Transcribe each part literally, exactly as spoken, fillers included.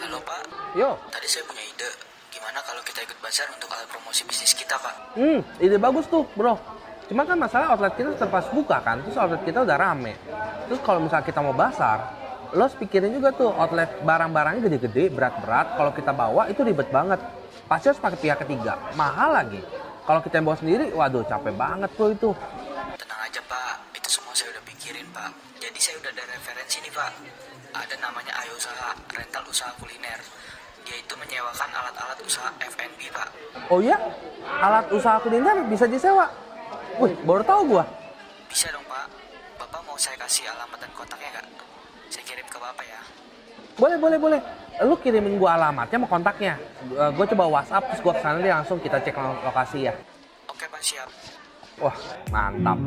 Halo Pak. Yo. Tadi saya punya ide. Gimana kalau kita ikut bazar untuk alat promosi bisnis kita, Pak? Hmm, ide bagus tuh, Bro. Cuma kan masalah outlet kita terpas buka kan, terus outlet kita udah rame. Terus kalau misalnya kita mau basar, lo pikirin juga tuh outlet barang-barangnya gede-gede, berat-berat. Kalau kita bawa itu ribet banget. Pasti harus pakai pihak ketiga, mahal lagi. Kalau kita yang bawa sendiri, waduh capek banget tuh itu. Tenang aja Pak, itu semua saya udah pikirin Pak. Jadi saya udah ada referensi nih Pak. Ada namanya Ayo Usaha, rental usaha kuliner. Dia itu menyewakan alat-alat usaha F and B Pak. Oh iya? Alat usaha kuliner bisa disewa? Wih, baru tahu gua. Bisa dong Pak. Bapak mau saya kasih alamat dan kontaknya nggak? Saya kirim ke Bapak ya. Boleh, boleh, boleh. Lu kirimin gua alamatnya sama kontaknya. Uh, gua coba WhatsApp terus gua kesana deh, langsung kita cek lokasi ya. Oke Pak, siap. Wah, mantap.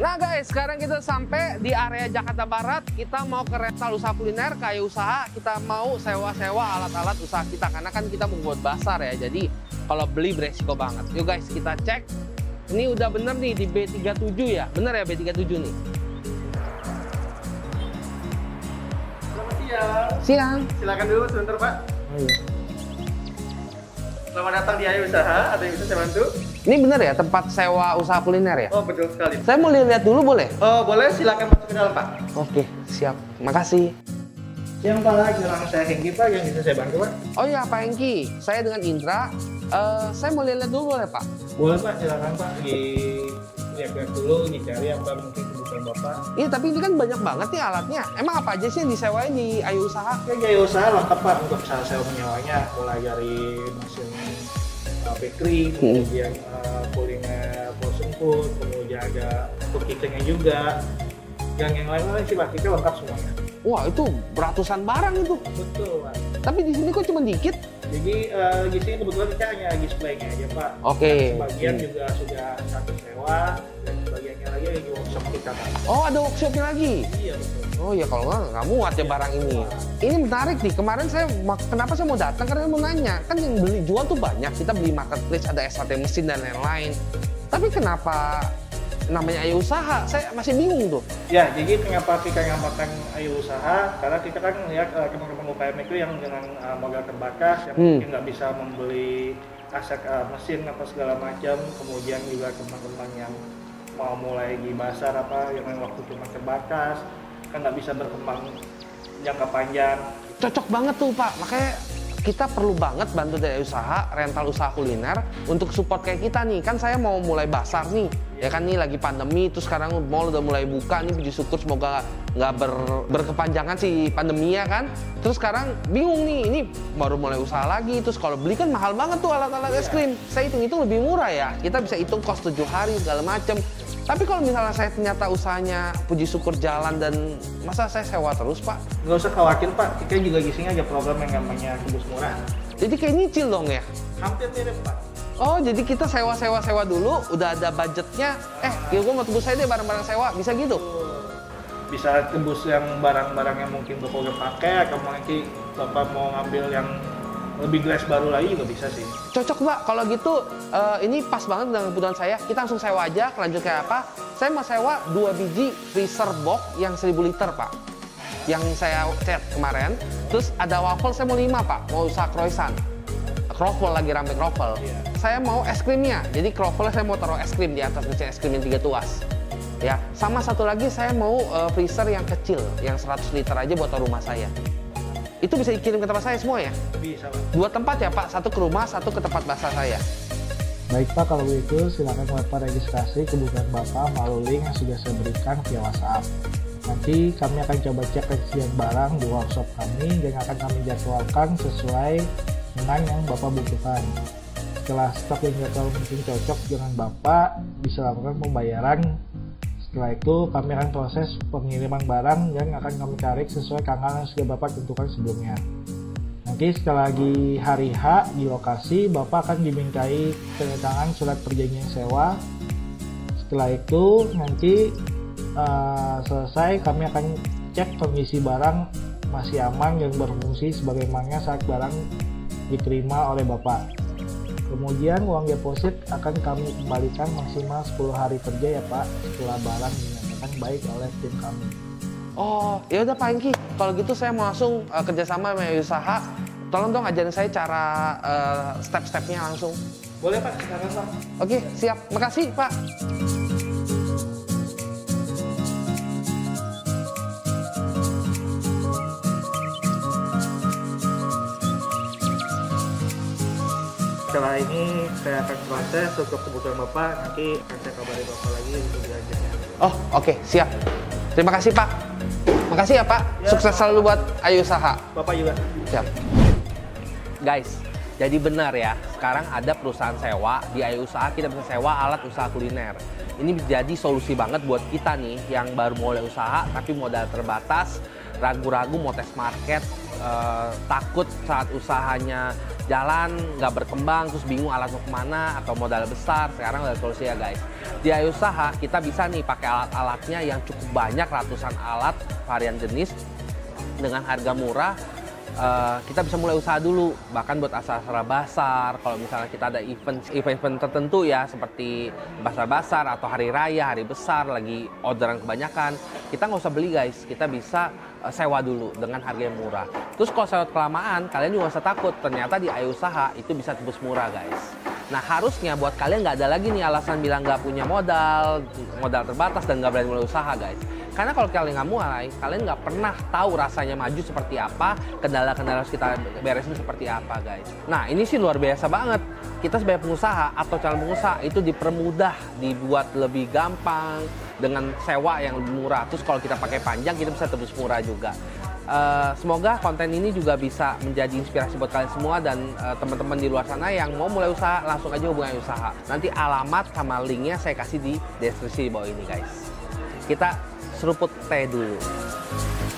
Nah guys, sekarang kita sampai di area Jakarta Barat. Kita mau ke rental usaha kuliner, kayak usaha. Kita mau sewa-sewa alat-alat usaha kita. Karena kan kita mau buat basar ya. Jadi kalau beli beresiko banget. Yuk guys, kita cek. Ini udah bener nih di B tiga puluh tujuh ya. Bener ya B tiga puluh tujuh nih. Selamat siang. Siang. Silakan dulu sebentar Pak. Oh, iya. Selamat datang di Ayo Usaha, ada yang bisa saya bantu? Ini benar ya tempat sewa usaha kuliner ya? Oh betul sekali. Saya mau lihat dulu boleh? Oh boleh, silakan masuk ke dalam Pak. Oke siap, makasih. Siang Pak, nama saya Hengki Pak, yang bisa saya bantu Pak? Oh iya Pak Hengki, saya dengan Indra. Uh, saya mau lihat dulu boleh Pak? Boleh Pak, silakan Pak. Di lihat dulu, dicari apa mungkin kebutuhan Bapak. Iya tapi ini kan banyak banget nih alatnya. Emang apa aja sih yang disewain di Ayo Usaha? Ya, Ayo Usaha lengkap Pak untuk sewa menyewanya. Mulai dari mesin bakery, kemudian hmm. uh, kuliner frozen food, kemudian ada food kitchennya juga, dan yang lain-lain sih Pak, kita lengkap semuanya. Wah itu beratusan barang itu. Betul Pak. Tapi di sini kok cuma dikit? Jadi uh, di sini kebetulan kita hanya displaynya aja Pak. Oke. Okay. Sebagian hmm. juga sudah satu sewa, dan sebagiannya lagi ada di workshop kita Pak. Oh ada workshopnya lagi? Iya betul. Oh ya kalau nggak, nggak muat ya, ya barang ini. Pak. Ini menarik nih, kemarin saya, kenapa saya mau datang? Karena mau nanya, kan yang beli jual tuh banyak. Kita beli marketplace, ada S H T mesin dan lain-lain. Tapi kenapa namanya Ayo Usaha, saya masih bingung tuh. Ya, jadi kenapa kita namakan Ayo Usaha? Karena kita kan melihat uh, teman-teman U K M itu yang dengan uh, modal terbatas, yang hmm. mungkin nggak bisa membeli aset uh, mesin apa segala macam, kemudian juga teman-teman yang mau mulai di pasar apa, yang waktu cuma terbatas, kan nggak bisa berkembang jangka panjang. Cocok banget tuh Pak, makanya kita perlu banget bantu dari usaha, rental usaha kuliner untuk support kayak kita nih. Kan saya mau mulai basar nih, ya kan nih lagi pandemi, terus sekarang mall udah mulai buka nih, puji syukur semoga nggak ber, berkepanjangan sih pandeminya kan. Terus sekarang bingung nih, ini baru mulai usaha lagi, terus kalau beli kan mahal banget tuh alat-alat es krim. Saya hitung-hitung lebih murah ya, kita bisa hitung kos tujuh hari segala macem. Tapi kalau misalnya saya ternyata usahanya puji syukur jalan, dan masa saya sewa terus Pak? Nggak usah khawatir Pak, kita juga di sini ada program yang namanya kebus murah. Jadi kayak nyicil dong ya? Hampir mirip Pak. Oh jadi kita sewa-sewa-sewa dulu, udah ada budgetnya, eh ya gue mau tebus aja deh barang-barang sewa, bisa gitu? Bisa tebus yang barang-barang yang mungkin Bapak udah pakai, atau nanti Bapak mau ngambil yang lebih glass baru lagi juga bisa sih. Cocok Pak, kalau gitu uh, ini pas banget dengan kebutuhan saya. Kita langsung sewa aja, lanjut kayak apa. Saya mau sewa dua biji freezer box yang seribu liter Pak. Yang saya chat kemarin. Terus ada waffle saya mau lima Pak, mau usaha croissant. Croffle lagi rame croffle. Yeah. Saya mau es krimnya, jadi croffle saya mau taruh es krim di atas mesin es krim yang tiga tuas. Ya, sama satu lagi saya mau uh, freezer yang kecil, yang seratus liter aja buat taruh rumah saya. Itu bisa dikirim ke tempat saya semua ya? Bisa Pak. Dua tempat ya Pak, satu ke rumah, satu ke tempat basah saya. Baik Pak, kalau begitu silakan Bapak registrasi kebutuhan Bapak melalui link yang sudah saya berikan via WhatsApp. Nanti kami akan coba cek ketersediaan barang di workshop kami dan akan kami jadwalkan sesuai dengan yang Bapak butuhkan. Setelah stok yang jadwal mungkin cocok dengan Bapak, bisa lakukan pembayaran. Setelah itu kami akan proses pengiriman barang dan akan kami tarik sesuai tanggal yang sudah Bapak tentukan sebelumnya. Nanti setelah di hari H di lokasi, Bapak akan dimintai tanda tangan surat perjanjian sewa. Setelah itu nanti uh, selesai kami akan cek kondisi barang masih aman dan berfungsi sebagaimana saat barang diterima oleh Bapak. Kemudian uang deposit akan kami kembalikan maksimal sepuluh hari kerja ya Pak, setelah barang dinyatakan baik oleh tim kami. Oh, ya udah Pak Hengki, kalau gitu saya mau langsung uh, kerjasama sama Ayo Usaha. Tolong dong ajarin saya cara uh, step-stepnya langsung. Boleh Pak, silakan Pak. Oke, siap. Makasih Pak. Setelah ini saya akan proses untuk kebutuhan Bapak, nanti akan saya kabari Bapak lagi untuk diajarnya. Oh, oke, siap. Terima kasih Pak. Makasih ya Pak. Ya, sukses selalu buat Ayo Usaha. Bapak juga. Siap. Guys, jadi benar ya, sekarang ada perusahaan sewa di Ayo Usaha, kita bisa sewa alat usaha kuliner. Ini menjadi solusi banget buat kita nih yang baru mulai usaha tapi modal terbatas, ragu-ragu mau tes market, eh, takut saat usahanya jalan nggak berkembang, terus bingung alat mau kemana atau modal besar. Sekarang ada solusi ya guys, di Ayo Usaha kita bisa nih pakai alat-alatnya yang cukup banyak, ratusan alat varian jenis dengan harga murah. Uh, kita bisa mulai usaha dulu, bahkan buat acara-acara basar. Kalau misalnya kita ada event event tertentu ya, seperti basar-basar atau hari raya, hari besar, lagi orderan kebanyakan, kita nggak usah beli guys, kita bisa uh, sewa dulu dengan harga yang murah. Terus kalau sewa kelamaan, kalian juga nggak usah takut, ternyata di Ayo Usaha itu bisa tebus murah guys. Nah harusnya buat kalian nggak ada lagi nih alasan bilang nggak punya modal, modal terbatas dan nggak berani mulai usaha guys. Karena kalau kalian nggak mulai, kalian nggak pernah tahu rasanya maju seperti apa, kendala-kendala harus kita beresin seperti apa guys. Nah ini sih luar biasa banget. Kita sebagai pengusaha atau calon pengusaha itu dipermudah, dibuat lebih gampang dengan sewa yang lebih murah. Terus kalau kita pakai panjang, kita bisa tebus murah juga. Uh, semoga konten ini juga bisa menjadi inspirasi buat kalian semua dan uh, teman-teman di luar sana yang mau mulai usaha, langsung aja hubungi Ayo Usaha. Nanti alamat sama linknya saya kasih di deskripsi di bawah ini guys. Kita seruput teh dulu.